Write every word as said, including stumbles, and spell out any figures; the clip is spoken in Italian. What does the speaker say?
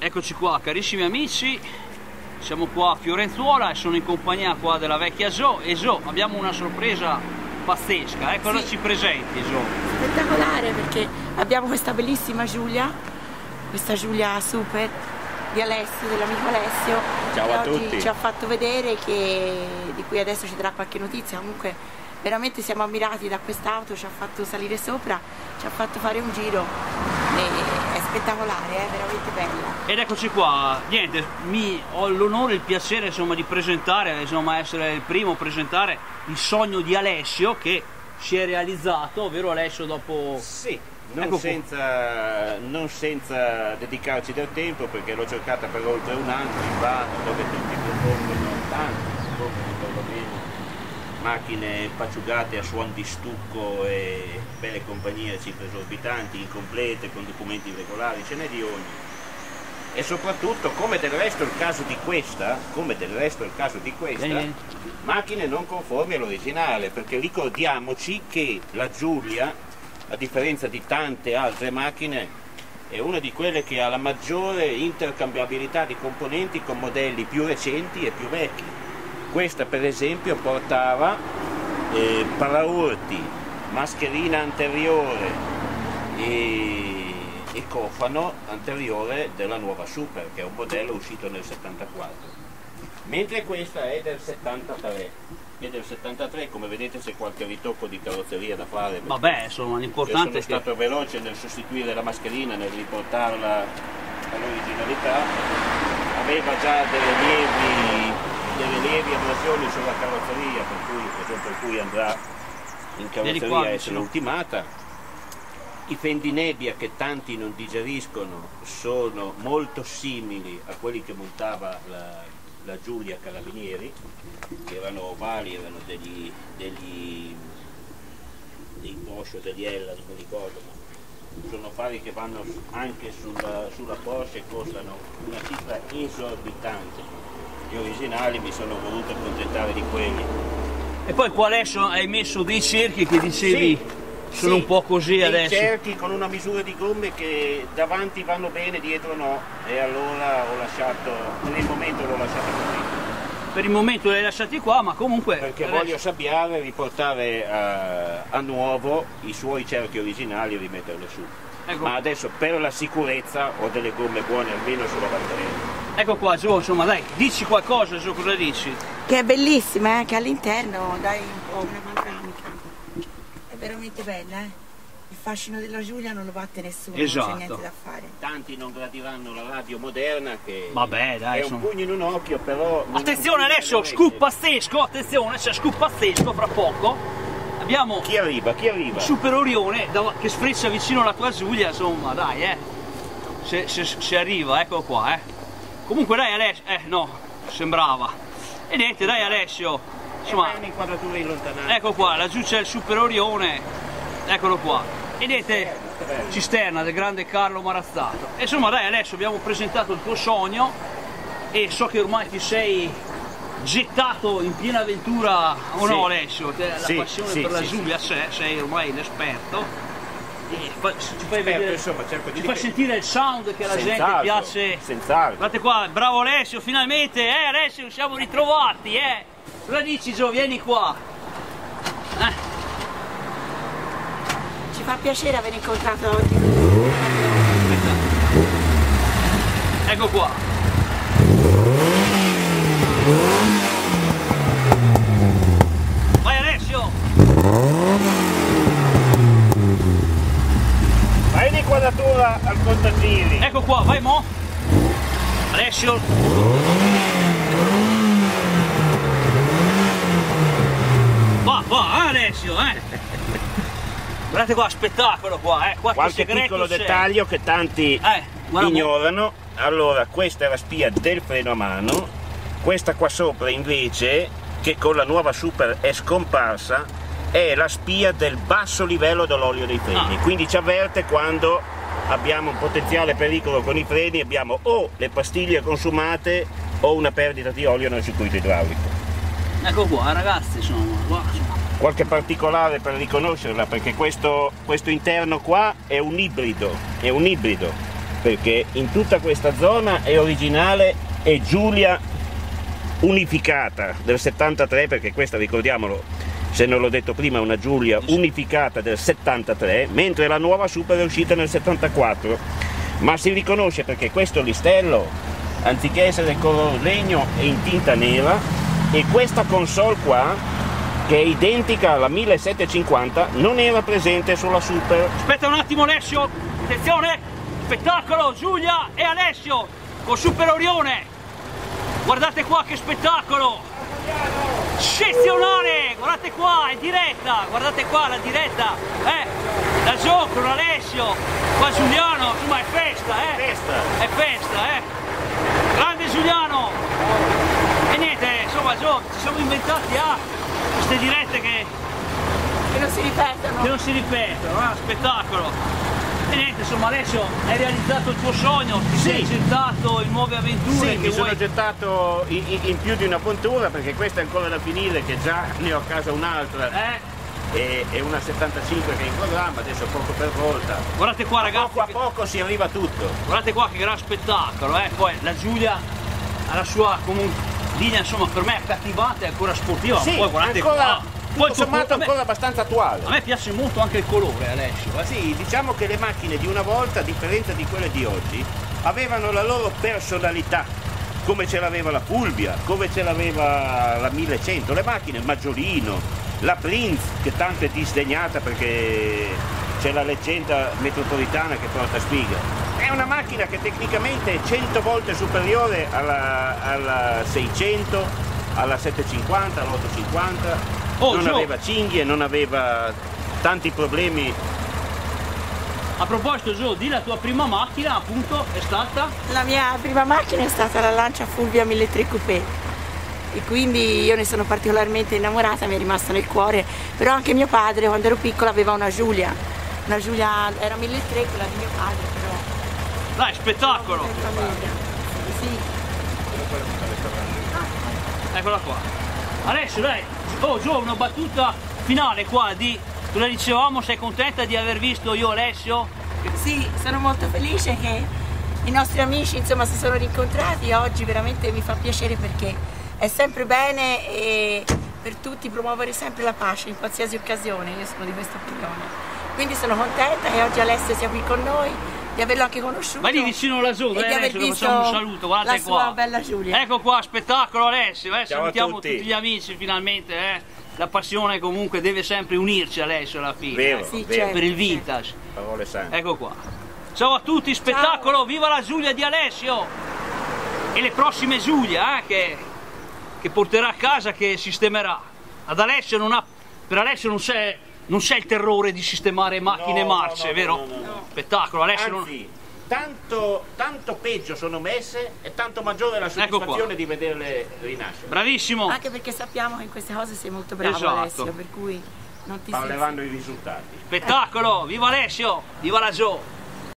Eccoci qua, carissimi amici, siamo qua a Fiorenzuola e sono in compagnia qua della vecchia Giò. E Giò, abbiamo una sorpresa pazzesca, eh? Cosa sì. Ci presenti, Giò? Spettacolare, perché abbiamo questa bellissima Giulia, questa Giulia super di Alessio, dell'amico Alessio. Ciao a tutti! Ci ha fatto vedere, che di cui adesso ci darà qualche notizia. Comunque veramente siamo ammirati da quest'auto, ci ha fatto salire sopra, ci ha fatto fare un giro. È spettacolare, è veramente bella. Ed eccoci qua, niente, mi ho l'onore e il piacere, insomma, di presentare, insomma, essere il primo a presentare il sogno di Alessio, che si è realizzato, ovvero Alessio dopo... Sì, non, ecco senza, non senza dedicarci del tempo, perché l'ho cercata per oltre un anno in vano, dove tutti propongono, tanti propongono perlomeno macchine pacciugate a suon di stucco e belle compagnie, cifre esorbitanti, incomplete, con documenti irregolari, ce n'è di ogni. E soprattutto, come del resto è il caso di questa, come del resto è il caso di questa, bene, macchine non conformi all'originale, perché ricordiamoci che la Giulia, a differenza di tante altre macchine, è una di quelle che ha la maggiore intercambiabilità di componenti con modelli più recenti e più vecchi. Questa per esempio portava eh, paraurti, mascherina anteriore e, e cofano anteriore della nuova Super, che è un modello uscito nel settantaquattro, mentre questa è del settantatré, e del settantatré, come vedete, c'è qualche ritocco di carrozzeria da fare. Vabbè, insomma, l'importante è che... Sono stato veloce nel sostituire la mascherina, nel riportarla all'originalità. Aveva già delle lievi delle lievi abrazioni sulla carrozzeria, per cui, per per cui andrà in carrozzeria a essere ultimata. I fendinebbia, che tanti non digeriscono, sono molto simili a quelli che montava la, la Giulia Carabinieri, che erano ovali, erano degli, degli dei Boscio, degli Ella, non mi ricordo, ma sono fari che vanno anche sulla, sulla Porsche e costano una cifra esorbitante. Gli originali, mi sono voluto accontentare di quelli. E poi qua adesso hai messo dei cerchi che dicevi sì, sono sì, un po' così adesso. Dei cerchi con una misura di gomme che davanti vanno bene, dietro no, e allora ho lasciato, per il momento l'ho lasciato così. Per il momento l'hai lasciati qua, ma comunque... Perché adesso... voglio sabbiare e riportare a, a nuovo i suoi cerchi originali e rimetterli su. Ecco. Ma adesso per la sicurezza ho delle gomme buone almeno sulla bandiera. Ecco qua Giò, insomma dai, dici qualcosa Giò, cosa dici? Che è bellissima, anche eh? all'interno, dai, un po' una panoramica. È veramente bella, eh? Il fascino della Giulia non lo batte nessuno, esatto. Non c'è niente da fare. Tanti non gradiranno la radio moderna, che vabbè, dai, è sono... un pugno in un occhio, però... Attenzione adesso, scoop pazzesco, attenzione, c'è scoop pazzesco fra poco. Abbiamo chi arriva, chi arriva? Super Orione che sfreccia vicino alla tua Giulia, insomma, dai, eh. Se, se, se arriva, eccolo qua, eh. Comunque dai Alessio, eh no, sembrava. E niente, dai Alessio, insomma, un'inquadratura in lontananza. Ecco qua, laggiù c'è il Super Orione, eccolo qua. E niente, cisterna del grande Carlo Marazzato. E insomma dai Alessio, abbiamo presentato il tuo sogno e so che ormai ti sei gettato in piena avventura, o sì. No Alessio? Te, la sì, passione sì, per la sì, Giulia c'è, sì. Sei ormai l'esperto. Fa, ci fai, vedere, insomma, cerco di ci fai sentire il sound che alla gente piace. Senz'altro. Guardate qua, bravo Alessio, finalmente, eh Alessio, siamo ritrovati, eh. Cosa dici Giò, vieni qua. Eh. Ci fa piacere aver incontrato oggi. Aspetta. Ecco qua. Vai Alessio. Vai l'inquadratura al contagiri. Ecco qua, vai mo. Alessio. Va, va, eh, Alessio, eh. Guardate qua, spettacolo qua, eh. Qualche piccolo dettaglio che tanti eh, ignorano. Allora, questa è la spia del freno a mano. Questa qua sopra invece, che con la nuova Super è scomparsa, è la spia del basso livello dell'olio dei freni, ah. Quindi ci avverte quando abbiamo un potenziale pericolo con i freni, abbiamo o le pastiglie consumate o una perdita di olio nel circuito idraulico. Ecco qua ragazzi, sono qua. Qualche particolare per riconoscerla, perché questo, questo interno qua è un ibrido, è un ibrido. perché in tutta questa zona è originale e Giulia unificata del settantatré, perché questa, ricordiamolo, se non l'ho detto prima, è una Giulia unificata del settantatré, mentre la nuova Super è uscita nel settantaquattro, ma si riconosce perché questo listello, anziché essere color legno, è in tinta nera, e questa console qua, che è identica alla millesettecentocinquanta, non era presente sulla Super. Aspetta un attimo Alessio, attenzione, spettacolo, Giulia e Alessio con Super Orione, guardate qua che spettacolo, eccezionale, guardate qua, è diretta, guardate qua la diretta, eh, da Giò con Alessio, qua Giuliano, insomma è festa, eh, festa. è festa, eh, grande Giuliano, e niente, insomma Giò, ci siamo inventati a... Ah, queste dirette che, che non si ripetono, che non si ripetono, eh? Spettacolo! E niente, insomma Alessio, hai realizzato il tuo sogno, ti sì. sei gettato in nuove avventure. Sì, che mi vuoi... sono gettato in, in più di una puntura, perché questa è ancora da finire, che già ne ho a casa un'altra, eh? e, e una settantacinque che è in programma, adesso poco per volta. Guardate qua ragazzi, poco a poco si arriva a tutto. Guardate qua che gran spettacolo, eh? Poi la Giulia ha la sua comunque linea, insomma, per me è accattivante e ancora sportiva. Sì, poi guardate ancora, ah, poi sommato ancora me, abbastanza attuale. A me piace molto anche il colore, Alessio. Eh? Sì, diciamo che le macchine di una volta, a differenza di quelle di oggi, avevano la loro personalità, come ce l'aveva la Fulvia, come ce l'aveva la millecento, le macchine, il Maggiolino, la Prince, che tanto è disdegnata perché c'è la leggenda metropolitana che porta sfiga. È una macchina che tecnicamente è cento volte superiore alla, alla seicento, alla settecentocinquanta, all'ottocentocinquanta, oh, non Giò. aveva cinghie, non aveva tanti problemi. A proposito Giò, di la tua prima macchina appunto è stata? La mia prima macchina è stata la Lancia Fulvia milletrecento Coupé, e quindi io ne sono particolarmente innamorata, mi è rimasta nel cuore, però anche mio padre quando ero piccola aveva una Giulia, una Giulia era milletrecento, quella di mio padre però... Dai, spettacolo! Sì. Eccola qua. Adesso dai, oh Giò, una battuta finale qua di... Tu la dicevamo, sei contenta di aver visto io Alessio? Sì, sono molto felice che i nostri amici insomma si sono rincontrati oggi, veramente mi fa piacere perché è sempre bene e per tutti promuovere sempre la pace in qualsiasi occasione, io sono di questa opinione. Quindi sono contenta che oggi Alessio sia qui con noi, di averlo anche conosciuto. Ma lì vicino laggiù, eh, adesso lo facciamo un saluto, guardate qua. La bella Giulia. Ecco qua, spettacolo Alessio, eh, salutiamo tutti. tutti gli amici finalmente, eh. La passione comunque deve sempre unirci Alessio alla fine, vero, eh. sì, vero. per il vintage. Parole sante. Ecco qua. Ciao a tutti, spettacolo, Ciao. viva la Giulia di Alessio e le prossime Giulia, eh, che, che porterà a casa, che sistemerà. Ad Alessio non ha, per Alessio non c'è... Non c'è il terrore di sistemare macchine e no, marce, no, no, vero? No, no, no. Spettacolo, Alessio. Anzi, non... tanto, tanto peggio sono messe e tanto maggiore la soddisfazione, ecco, di vederle rinascere. Bravissimo! Anche perché sappiamo che in queste cose sei molto bravo, esatto, Alessio, per cui non ti... Parleranno i risultati. Spettacolo! Viva Alessio! Viva la Giò!